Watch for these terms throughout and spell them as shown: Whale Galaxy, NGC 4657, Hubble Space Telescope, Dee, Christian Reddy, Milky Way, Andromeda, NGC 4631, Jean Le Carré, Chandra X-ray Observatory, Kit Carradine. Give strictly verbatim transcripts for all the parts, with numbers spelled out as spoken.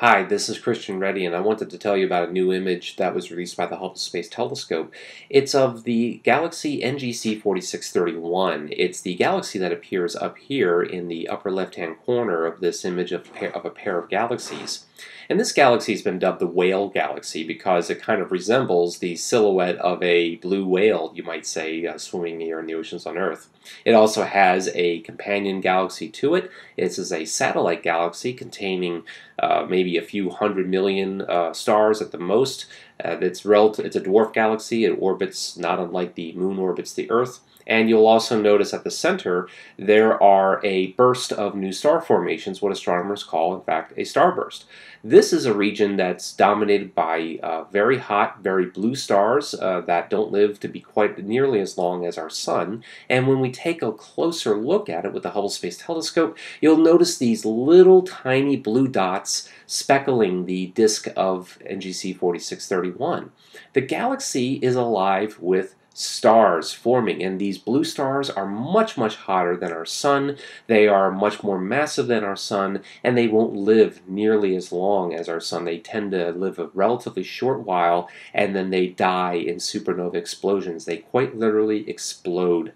Hi, this is Christian Reddy, and I wanted to tell you about a new image that was released by the Hubble Space Telescope. It's of the galaxy N G C forty-six thirty-one. It's the galaxy that appears up here in the upper left-hand corner of this image of, of a pair of galaxies. And this galaxy has been dubbed the Whale Galaxy because it kind of resembles the silhouette of a blue whale, you might say, uh, swimming here in the oceans on Earth. It also has a companion galaxy to it. This is a satellite galaxy containing uh, maybe a few hundred million uh, stars at the most. Uh, it's, relative, it's a dwarf galaxy. It orbits not unlike the Moon orbits the Earth. And you'll also notice at the center there are a burst of new star formations, what astronomers call, in fact, a starburst. This is a region that's dominated by uh, very hot, very blue stars uh, that don't live to be quite nearly as long as our Sun. And when we take a closer look at it with the Hubble Space Telescope, you'll notice these little tiny blue dots speckling the disk of N G C forty-six thirty-one. The galaxy is alive with stars forming, and these blue stars are much much hotter than our Sun. They are much more massive than our Sun, and they won't live nearly as long as our Sun. They tend to live a relatively short while, and then they die in supernova explosions. They quite literally explode.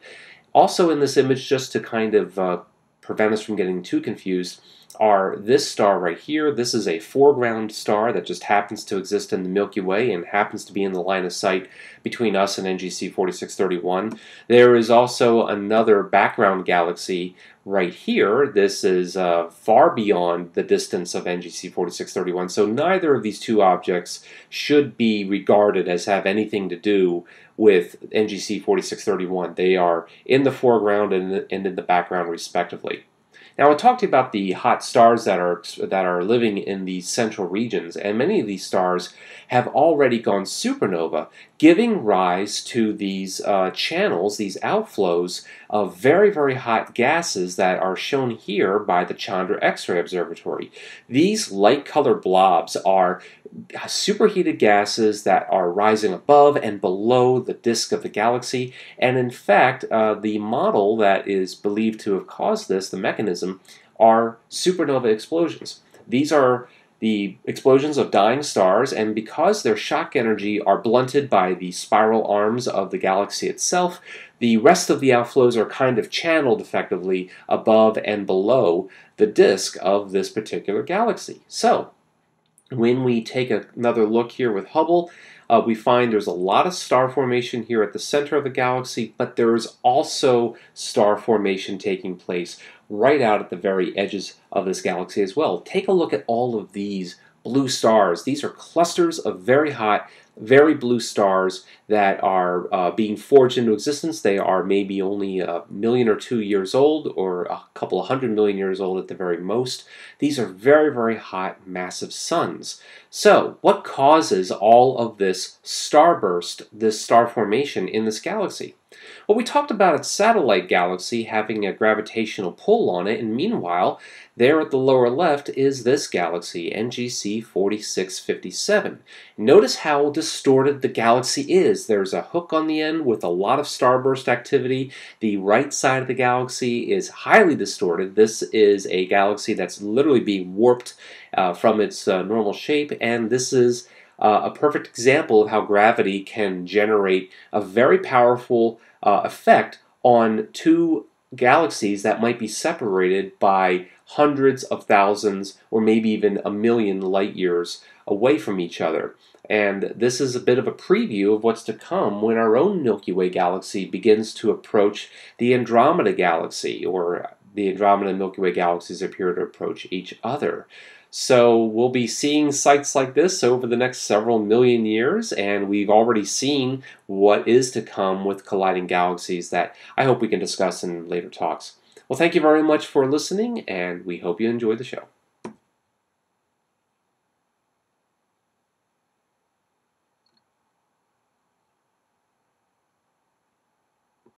Also in this image, just to kind of uh, prevent us from getting too confused, are this star right here. This is a foreground star that just happens to exist in the Milky Way and happens to be in the line of sight between us and N G C forty-six thirty-one. There is also another background galaxy right here. This is uh, far beyond the distance of N G C forty-six thirty-one, so neither of these two objects should be regarded as have anything to do with N G C forty-six thirty-one. They are in the foreground and in the background, respectively. Now, I talked to you about the hot stars that are that are living in these central regions, and many of these stars have already gone supernova, giving rise to these uh, channels, these outflows of very, very hot gases that are shown here by the Chandra X-ray Observatory. These light-colored blobs are superheated gases that are rising above and below the disk of the galaxy, and in fact, uh, the model that is believed to have caused this, the mechanism, are supernova explosions. These are the explosions of dying stars, and because their shock energy are blunted by the spiral arms of the galaxy itself, the rest of the outflows are kind of channeled effectively above and below the disk of this particular galaxy. So, when we take another look here with Hubble, uh, we find there's a lot of star formation here at the center of the galaxy, but there's also star formation taking place right out at the very edges of this galaxy as well. Take a look at all of these blue stars. These are clusters of very hot, very blue stars that are uh, being forged into existence. They are maybe only a million or two years old, or a couple of hundred million years old at the very most. These are very, very hot, massive suns. So, what causes all of this starburst, this star formation in this galaxy? Well, we talked about its satellite galaxy having a gravitational pull on it, and meanwhile, there at the lower left is this galaxy, N G C forty-six fifty-seven. Notice how distorted the galaxy is. There's a hook on the end with a lot of starburst activity. The right side of the galaxy is highly distorted. This is a galaxy that's literally being warped uh, from its uh, normal shape, and this is Uh, a perfect example of how gravity can generate a very powerful uh, effect on two galaxies that might be separated by hundreds of thousands or maybe even a million light years away from each other. And this is a bit of a preview of what's to come when our own Milky Way galaxy begins to approach the Andromeda galaxy, or the Andromeda and Milky Way galaxies appear to approach each other. So we'll be seeing sights like this over the next several million years, and we've already seen what is to come with colliding galaxies that I hope we can discuss in later talks. Well, thank you very much for listening, and we hope you enjoyed the show.